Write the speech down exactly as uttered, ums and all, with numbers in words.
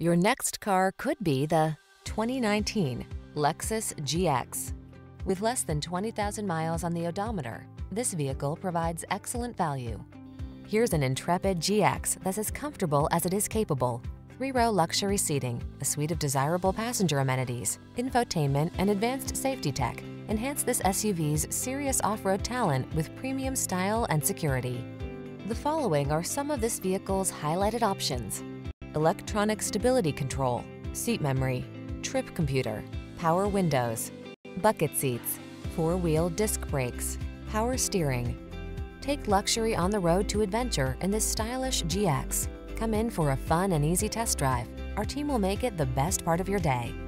Your next car could be the twenty nineteen Lexus G X. With less than twenty thousand miles on the odometer, this vehicle provides excellent value. Here's an intrepid G X that's as comfortable as it is capable. Three-row luxury seating, a suite of desirable passenger amenities, infotainment, and advanced safety tech enhance this S U V's serious off-road talent with premium style and security. The following are some of this vehicle's highlighted options: electronic stability control, seat memory, trip computer, power windows, bucket seats, four-wheel disc brakes, power steering. Take luxury on the road to adventure in this stylish G X. Come in for a fun and easy test drive. Our team will make it the best part of your day.